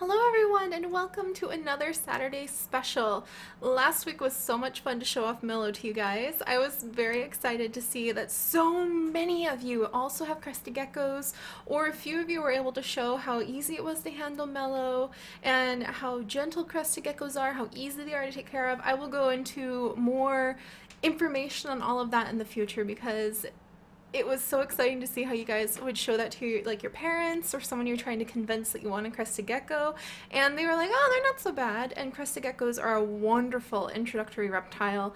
Hello everyone and welcome to another Saturday special. Last week was so much fun to show off Melo to you guys. I was very excited to see that so many of you also have Crested Geckos, or a few of you were able to show how easy it was to handle Melo and how gentle Crested Geckos are, how easy they are to take care of. I will go into more information on all of that in the future because it was so exciting to see how you guys would show that to your parents or someone you're trying to convince that you want a Crested Gecko, and they were like, oh, they're not so bad. And Crested Geckos are a wonderful introductory reptile.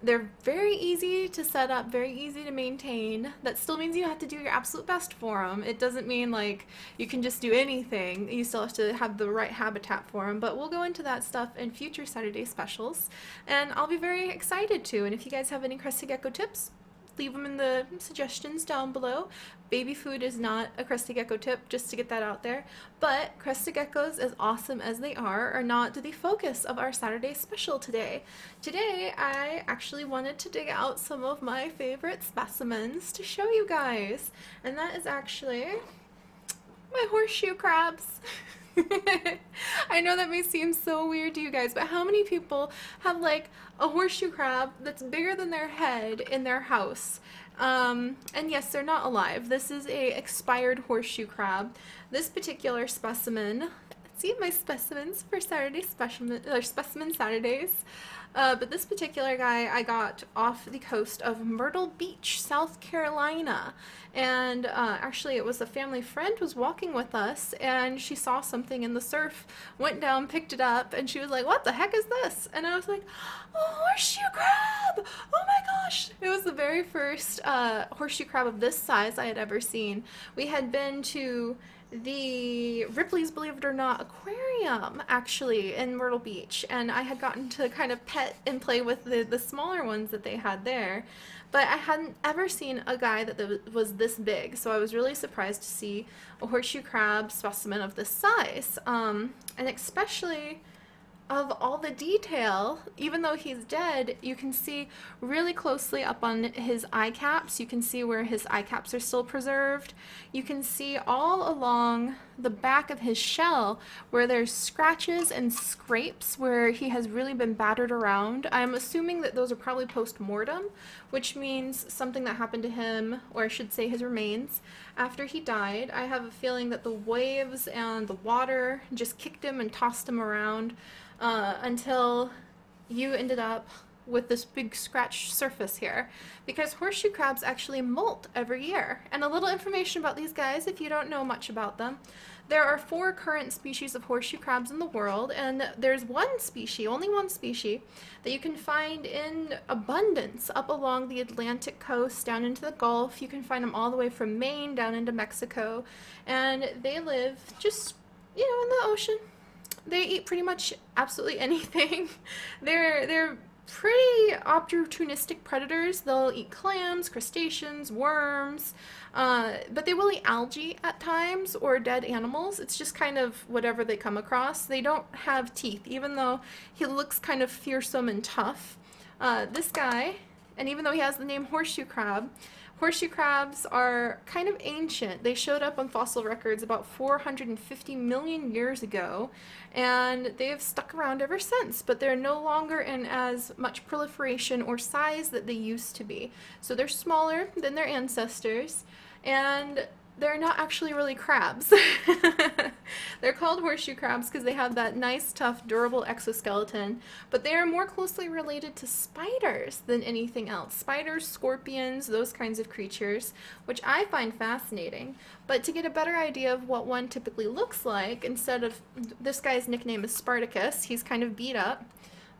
They're very easy to set up, very easy to maintain. That still means you have to do your absolute best for them. It doesn't mean like you can just do anything. You still have to have the right habitat for them, but we'll go into that stuff in future Saturday specials, and I'll be very excited to. And if you guys have any Crested Gecko tips, leave them in the suggestions down below. Baby food is not a Crested Gecko tip, just to get that out there. But Crested Geckos, as awesome as they are not the focus of our Saturday special today. Today, I actually wanted to dig out some of my favorite specimens to show you guys. And that is actually my horseshoe crabs. I know that may seem so weird to you guys, but how many people have like a horseshoe crab that's bigger than their head in their house? And yes, they're not alive. This is a expired horseshoe crab. This particular specimen, see my specimens for Saturday specimen Saturdays. But this particular guy I got off the coast of Myrtle Beach, South Carolina. And actually it was a family friend was walking with us, and she saw something in the surf, went down, picked it up, and she was like, what the heck is this? And I was like, oh, horseshoe crab! Oh my gosh! It was the very first horseshoe crab of this size I had ever seen. We had been to the Ripley's Believe It or Not aquarium, actually, in Myrtle Beach, and I had gotten to kind of pet and play with the smaller ones that they had there, but I hadn't ever seen a guy that was this big, so I was really surprised to see a horseshoe crab specimen of this size, and especially of all the detail. Even though he's dead, you can see really closely up on his eye caps. You can see where his eye caps are still preserved. You can see all along the back of his shell where there's scratches and scrapes where he has really been battered around. I'm assuming that those are probably post-mortem, which means something that happened to him, or I should say his remains, after he died. I have a feeling that the waves and the water just kicked him and tossed him around until you ended up with this big scratch surface here, because horseshoe crabs actually molt every year. And a little information about these guys if you don't know much about them. There are 4 current species of horseshoe crabs in the world, and there's one species, only one species, that you can find in abundance up along the Atlantic coast, down into the Gulf. You can find them all the way from Maine down into Mexico, and they live just, you know, in the ocean. They eat pretty much absolutely anything. They're pretty opportunistic predators. They'll eat clams, crustaceans, worms, but they will eat algae at times, or dead animals. It's just kind of whatever they come across. They don't have teeth, even though he looks kind of fearsome and tough. This guy, and even though he has the name horseshoe crab, horseshoe crabs are kind of ancient. They showed up on fossil records about 450 million years ago, and they have stuck around ever since, but they're no longer in as much proliferation or size that they used to be. So they're smaller than their ancestors, and they're not actually really crabs. They're called horseshoe crabs because they have that nice, tough, durable exoskeleton, but they are more closely related to spiders than anything else. Spiders, scorpions, those kinds of creatures, which I find fascinating. But to get a better idea of what one typically looks like, instead of, this guy's nickname is Spartacus, he's kind of beat up,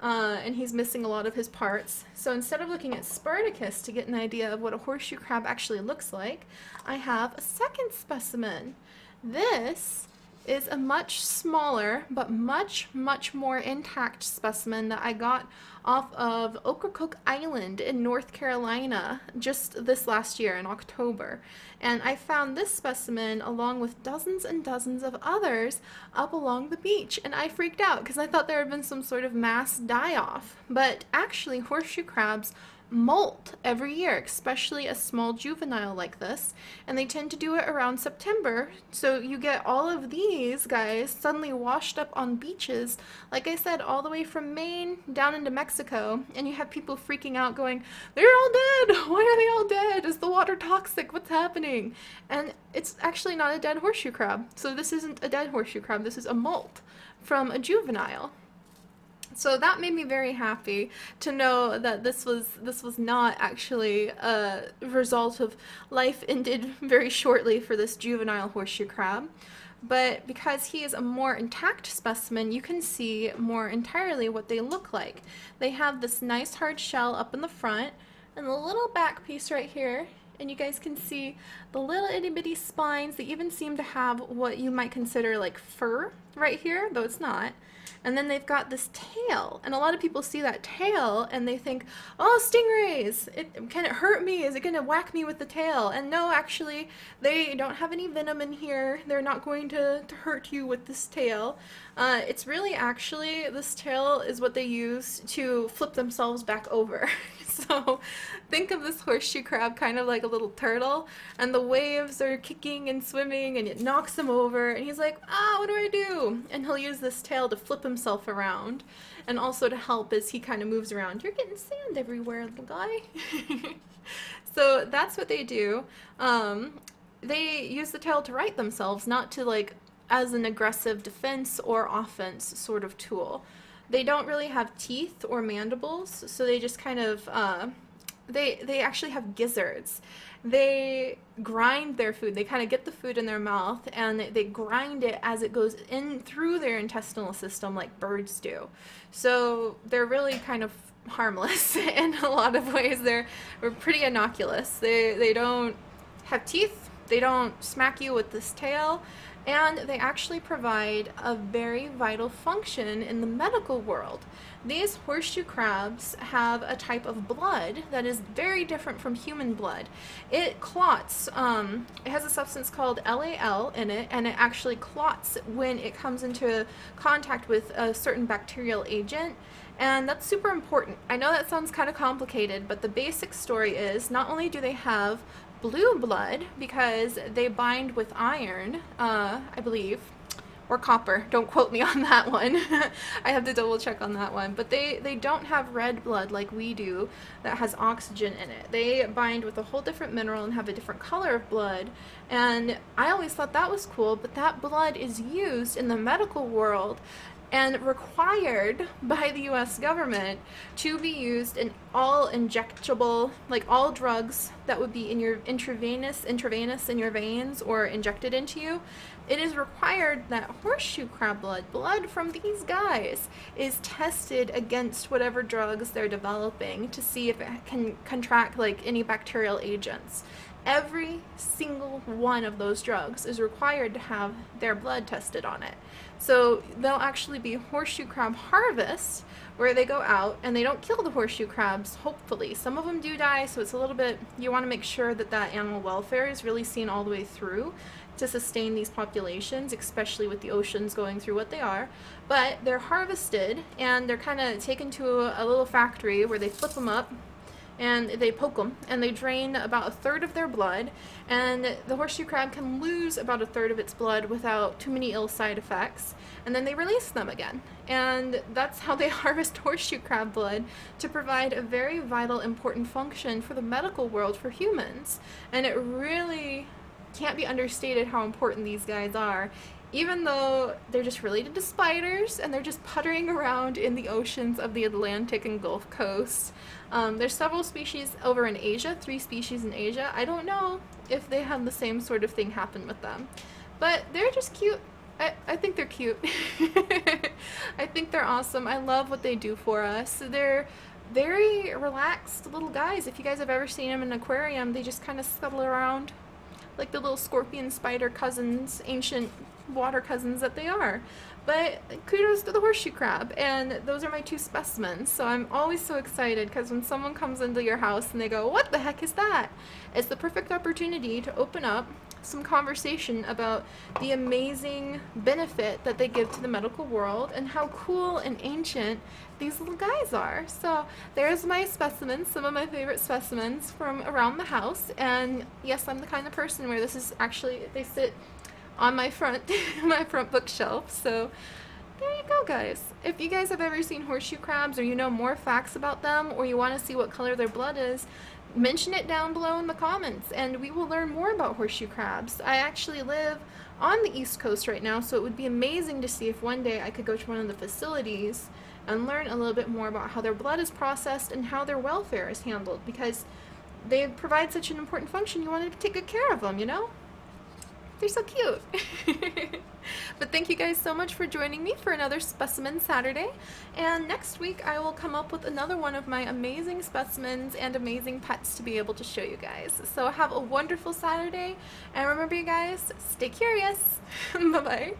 and he's missing a lot of his parts. So instead of looking at Spartacus to get an idea of what a horseshoe crab actually looks like, I have a second specimen. This is a much smaller but much, much more intact specimen that I got off of Ocracoke Island in North Carolina just this last year in October. And I found this specimen along with dozens and dozens of others up along the beach, and I freaked out because I thought there had been some sort of mass die-off. But actually horseshoe crabs molt every year, especially a small juvenile like this, and they tend to do it around September. So you get all of these guys suddenly washed up on beaches, like I said, all the way from Maine down into Mexico, and you have people freaking out going, they're all dead, why are they all dead, is the water toxic, what's happening? And it's actually not a dead horseshoe crab. So this isn't a dead horseshoe crab, this is a molt from a juvenile. So that made me very happy to know that this was not actually a result of life ended very shortly for this juvenile horseshoe crab, but because he is a more intact specimen, you can see more entirely what they look like. They have this nice hard shell up in the front and the little back piece right here, and you guys can see the little itty bitty spines. They even seem to have what you might consider like fur right here, though it's not. And then they've got this tail, and a lot of people see that tail and they think, oh, stingrays, can it hurt me, is it gonna whack me with the tail? And no, actually they don't have any venom in here, they're not going to hurt you with this tail. It's really actually, this tail is what they use to flip themselves back over. So think of this horseshoe crab kind of like a little turtle, and the waves are kicking and swimming and it knocks him over, and he's like, ah, what do I do? And he'll use this tail to flip himself around, and also to help as he kind of moves around. You're getting sand everywhere, little guy. So that's what they do. They use the tail to right themselves, not to like as an aggressive defense or offense sort of tool. They don't really have teeth or mandibles, so they just kind of, they actually have gizzards. They grind their food, they kind of get the food in their mouth and they grind it as it goes in through their intestinal system like birds do. So they're really kind of harmless in a lot of ways. They're pretty innocuous. They don't have teeth, they don't smack you with this tail, and they actually provide a very vital function in the medical world. These horseshoe crabs have a type of blood that is very different from human blood. It clots, it has a substance called LAL in it, and it actually clots when it comes into contact with a certain bacterial agent. And that's super important. I know that sounds kind of complicated, but the basic story is not only do they have blue blood because they bind with iron, I believe, or copper, don't quote me on that one. I have to double check on that one, but they don't have red blood like we do that has oxygen in it. They bind with a whole different mineral and have a different color of blood, and I always thought that was cool, but that blood is used in the medical world and required by the US government to be used in all injectable, like all drugs that would be in your intravenous in your veins or injected into you. It is required that horseshoe crab blood from these guys is tested against whatever drugs they're developing to see if it can contract like any bacterial agents. Every single one of those drugs is required to have their blood tested on it. So there'll actually be horseshoe crab harvests where they go out and they don't kill the horseshoe crabs, hopefully. Some of them do die, so it's a little bit, you want to make sure that that animal welfare is really seen all the way through to sustain these populations, especially with the oceans going through what they are. But they're harvested and they're kind of taken to a little factory where they flip them up and they poke them, and they drain about a third of their blood, and the horseshoe crab can lose about a third of its blood without too many ill side effects, and then they release them again. And that's how they harvest horseshoe crab blood to provide a very vital, important function for the medical world for humans. And it really can't be understated how important these guys are, even though they're just related to spiders and they're just puttering around in the oceans of the Atlantic and Gulf Coast. There's several species over in Asia, 3 species in Asia. I don't know if they have the same sort of thing happen with them, but they're just cute. I think they're cute. I think they're awesome. I love what they do for us. They're very relaxed little guys. If you guys have ever seen them in an aquarium, they just kind of scuttle around like the little scorpion spider cousins, ancient water cousins that they are. But kudos to the horseshoe crab, and those are my 2 specimens. So I'm always so excited because when someone comes into your house and they go, what the heck is that? It's the perfect opportunity to open up, some conversation about the amazing benefit that they give to the medical world and how cool and ancient these little guys are. So there's my specimens, some of my favorite specimens from around the house. And yes, I'm the kind of person where this is actually, they sit on my front bookshelf. So there you go, guys. If you guys have ever seen horseshoe crabs, or you know more facts about them, or you want to see what color their blood is, mention it down below in the comments and we will learn more about horseshoe crabs. I actually live on the East Coast right now, so it would be amazing to see if one day I could go to one of the facilities and learn a little bit more about how their blood is processed and how their welfare is handled, because they provide such an important function. You want to take good care of them, you know? They're so cute. But thank you guys so much for joining me for another Specimen Saturday. And next week I will come up with another one of my amazing specimens and amazing pets to be able to show you guys. So have a wonderful Saturday, and remember, you guys, stay curious. Bye-bye.